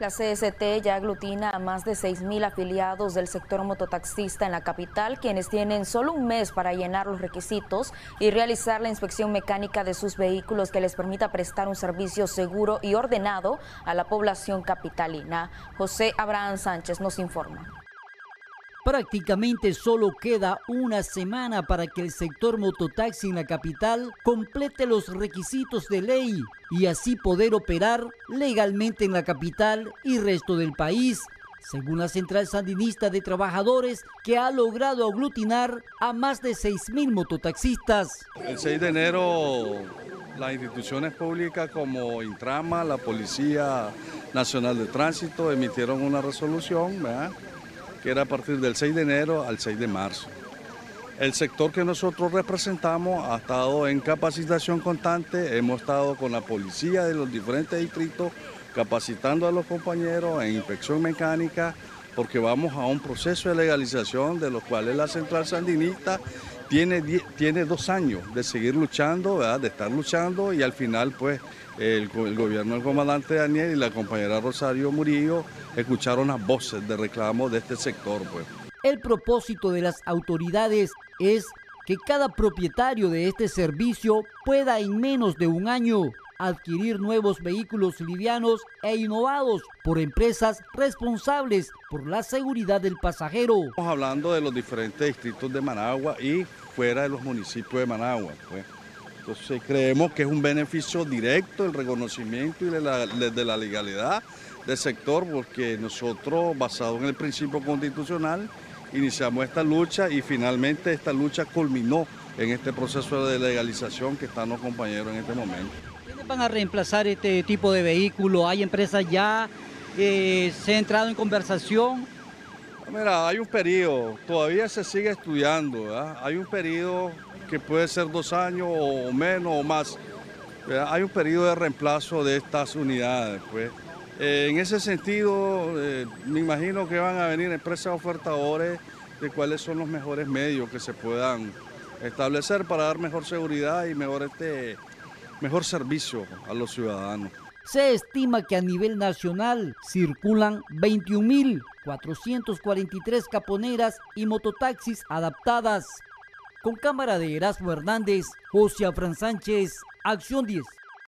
La CST ya aglutina a más de 6.000 afiliados del sector mototaxista en la capital, quienes tienen solo un mes para llenar los requisitos y realizar la inspección mecánica de sus vehículos que les permita prestar un servicio seguro y ordenado a la población capitalina. José Abraham Sánchez nos informa. Prácticamente solo queda una semana para que el sector mototaxi en la capital complete los requisitos de ley y así poder operar legalmente en la capital y resto del país, según la Central Sandinista de Trabajadores, que ha logrado aglutinar a más de 6.000 mototaxistas. El 6 de enero las instituciones públicas como Intrama, la Policía Nacional de Tránsito emitieron una resolución, ¿verdad?, que era a partir del 6 de enero al 6 de marzo. El sector que nosotros representamos ha estado en capacitación constante, hemos estado con la policía de los diferentes distritos capacitando a los compañeros en inspección mecánica, porque vamos a un proceso de legalización de los cuales la Central Sandinista tiene 2 años de seguir luchando, ¿verdad?, de estar luchando, y al final pues el gobierno del comandante Daniel y la compañera Rosario Murillo escucharon las voces de reclamo de este sector, pues. El propósito de las autoridades es que cada propietario de este servicio pueda en menos de un año adquirir nuevos vehículos livianos e innovados por empresas responsables por la seguridad del pasajero. Estamos hablando de los diferentes distritos de Managua y fuera de los municipios de Managua, pues. Entonces creemos que es un beneficio directo el reconocimiento y de la legalidad del sector, porque nosotros, basado en el principio constitucional, iniciamos esta lucha y finalmente esta lucha culminó en este proceso de legalización que están los compañeros en este momento. ¿Quiénes van a reemplazar este tipo de vehículo? ¿Hay empresas ya? ¿Se ha entrado en conversación? Mira, hay un periodo, todavía se sigue estudiando, ¿verdad? Hay un periodo que puede ser 2 años o menos o más. Hay un periodo de reemplazo de estas unidades, pues. En ese sentido, me imagino que van a venir empresas ofertadores de cuáles son los mejores medios que se puedan establecer para dar mejor seguridad y mejor servicio a los ciudadanos. Se estima que a nivel nacional circulan 21.443 caponeras y mototaxis adaptadas. Con cámara de Erasmo Hernández, José Fran Sánchez, Acción 10.